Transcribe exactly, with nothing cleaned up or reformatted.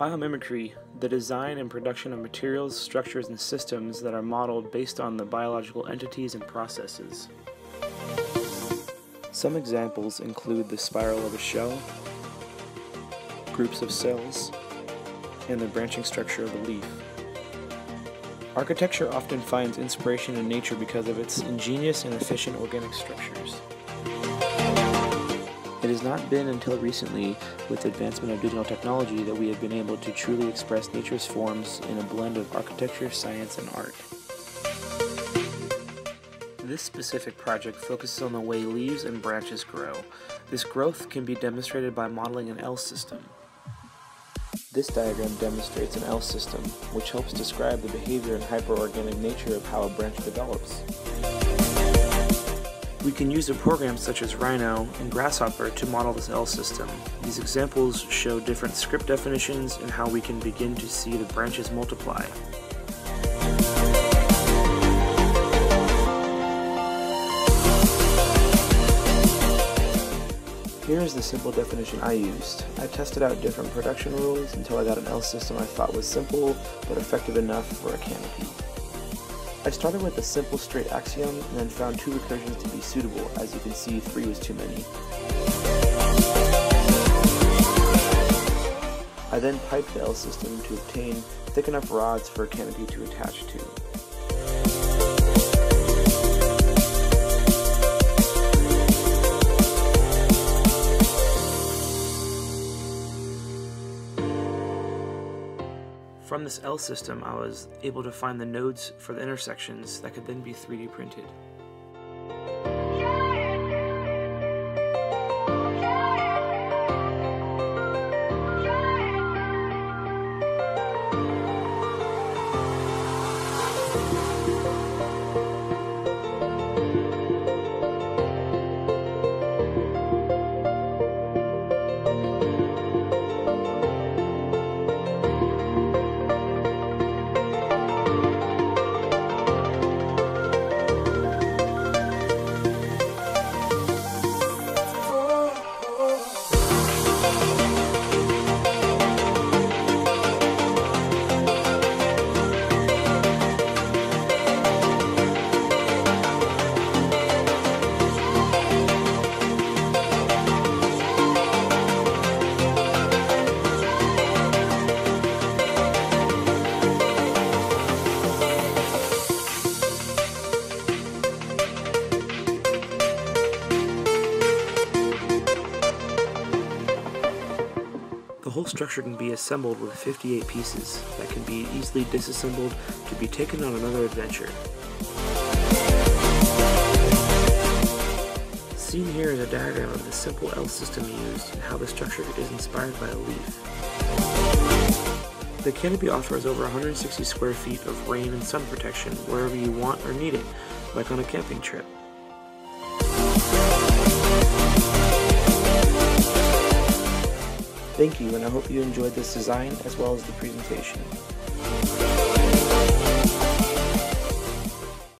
Biomimicry, the design and production of materials, structures, and systems that are modeled based on the biological entities and processes. Some examples include the spiral of a shell, groups of cells, and the branching structure of a leaf. Architecture often finds inspiration in nature because of its ingenious and efficient organic structures. It has not been until recently, with the advancement of digital technology, that we have been able to truly express nature's forms in a blend of architecture, science, and art. This specific project focuses on the way leaves and branches grow. This growth can be demonstrated by modeling an L-system. This diagram demonstrates an L-system, which helps describe the behavior and hyperorganic nature of how a branch develops. We can use a program such as Rhino and Grasshopper to model this L-system. These examples show different script definitions and how we can begin to see the branches multiply. Here is the simple definition I used. I tested out different production rules until I got an L-system I thought was simple but effective enough for a canopy. I started with a simple straight axiom and then found two recursions to be suitable. As you can see, three was too many. I then piped the L-system to obtain thick enough rods for a canopy to attach to. From this L-system, I was able to find the nodes for the intersections that could then be three D printed. The whole structure can be assembled with fifty-eight pieces that can be easily disassembled to be taken on another adventure. Seen here is a diagram of the simple L-system used and how the structure is inspired by a leaf. The canopy offers over one hundred sixty square feet of rain and sun protection wherever you want or need it, like on a camping trip. Thank you, and I hope you enjoyed this design as well as the presentation.